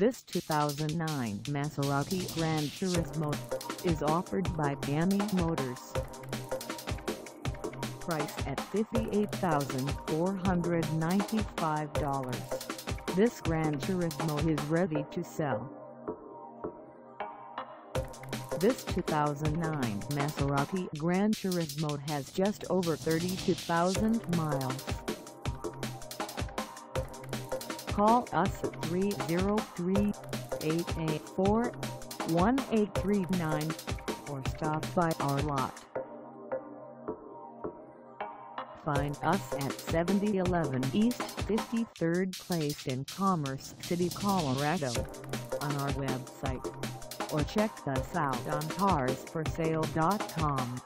This 2009 Maserati GranTurismo is offered by Pammi Motors. Priced at $58,495, this GranTurismo is ready to sell. This 2009 Maserati GranTurismo has just over 32,000 miles. Call us at 303-884-1839 or stop by our lot. Find us at 7011 East 53rd Place in Commerce City, Colorado on our website, or check us out on carsforsale.com.